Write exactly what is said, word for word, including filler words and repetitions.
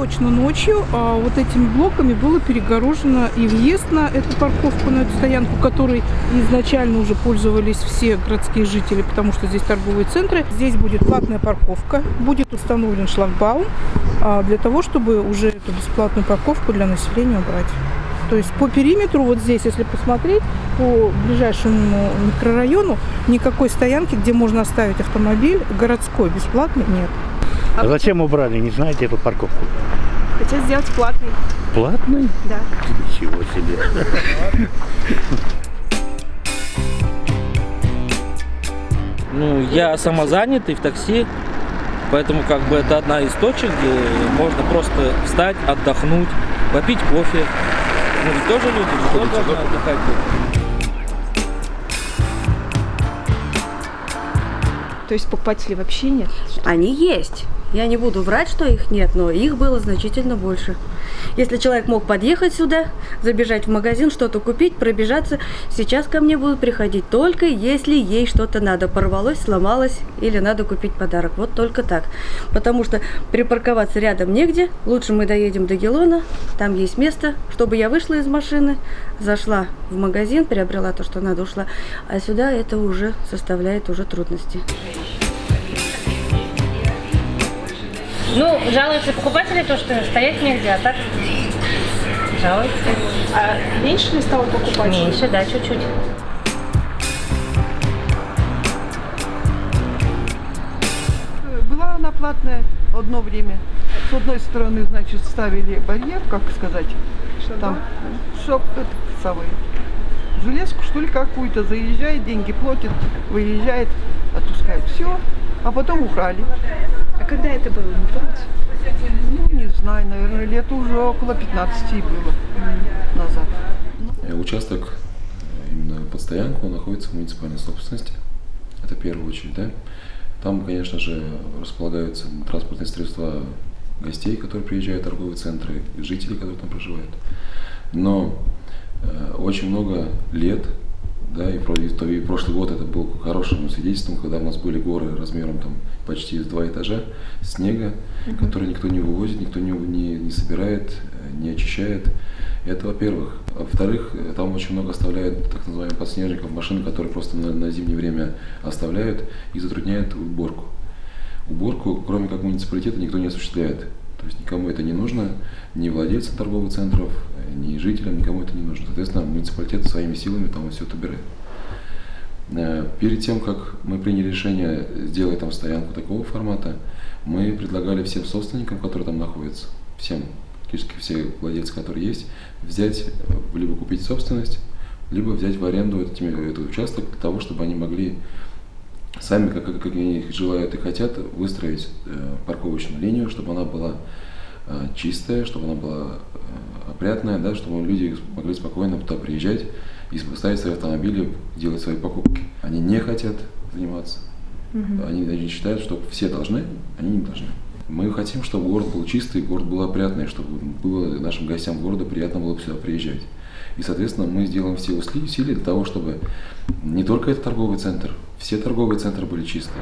точно ночью а, вот этими блоками было перегорожено и въезд на эту парковку, на эту стоянку, которой изначально уже пользовались все городские жители, потому что здесь торговые центры. Здесь будет платная парковка, будет установлен шлагбаум а, для того, чтобы уже эту бесплатную парковку для населения убрать. То есть по периметру, вот здесь, если посмотреть, по ближайшему микрорайону, никакой стоянки, где можно оставить автомобиль городской, бесплатный, нет. А зачем убрали, не знаете, эту парковку? Хотят сделать платный. Платный? Да. Ничего себе. Ну, я самозанятый в такси, поэтому как бы это одна из точек, где можно просто встать, отдохнуть, попить кофе. Ну, ведь тоже люди, тоже должны отдыхать. То есть покупателей вообще нет? Они есть. Я не буду врать, что их нет, но их было значительно больше. Если человек мог подъехать сюда, забежать в магазин, что-то купить, пробежаться, сейчас ко мне будут приходить только если ей что-то надо. Порвалось, сломалось или надо купить подарок. Вот только так. Потому что припарковаться рядом негде. Лучше мы доедем до Гелона, там есть место, чтобы я вышла из машины, зашла в магазин, приобрела то, что надо, ушла. А сюда это уже составляет уже трудности. Ну, жалуются покупатели, то, что стоять негде, а так жалуются. А меньше ли стало покупателей? Меньше, да, чуть-чуть. Была она платная одно время. С одной стороны, значит, ставили барьер, как сказать, там, шоп, самый, железку, что ли, какую-то, заезжает, деньги платит, выезжает, отпускает все, а потом убрали. А когда это было, не помните? Ну, не знаю, наверное, лет уже около пятнадцати было назад. Участок именно под стоянку находится в муниципальной собственности. Это в первую очередь, да. Там, конечно же, располагаются транспортные средства гостей, которые приезжают в торговые центры, и жителей, которые там проживают. Но э, очень много лет, да, и, и прошлый год это был хорошим свидетельством, когда у нас были горы размером там почти из два этажа снега, угу. который никто не вывозит, никто не, не, не собирает, не очищает. Это во-первых. Во-вторых, там очень много оставляют так называемых подснежников, машин, которые просто на, на зимнее время оставляют и затрудняют уборку. Уборку, кроме как муниципалитета, никто не осуществляет. То есть никому это не нужно, ни владельцам торговых центров, ни жителям, никому это не нужно. Соответственно, муниципалитет своими силами там все это убирает. Перед тем, как мы приняли решение сделать там стоянку такого формата, мы предлагали всем собственникам, которые там находятся, всем, практически все владельцы, которые есть, взять, либо купить собственность, либо взять в аренду этот, этот участок для того, чтобы они могли сами, как, как они желают и хотят, выстроить э, парковочную линию, чтобы она была э, чистая, чтобы она была э, опрятная, да, чтобы люди могли спокойно туда приезжать и ставить свои автомобили, делать свои покупки. Они не хотят заниматься, mm-hmm. они, они считают, что все должны, они не должны. Мы хотим, чтобы город был чистый, город был опрятный, чтобы было нашим гостям города приятно было сюда приезжать. И, соответственно, мы сделаем все усилия для того, чтобы не только этот торговый центр, все торговые центры были чистые.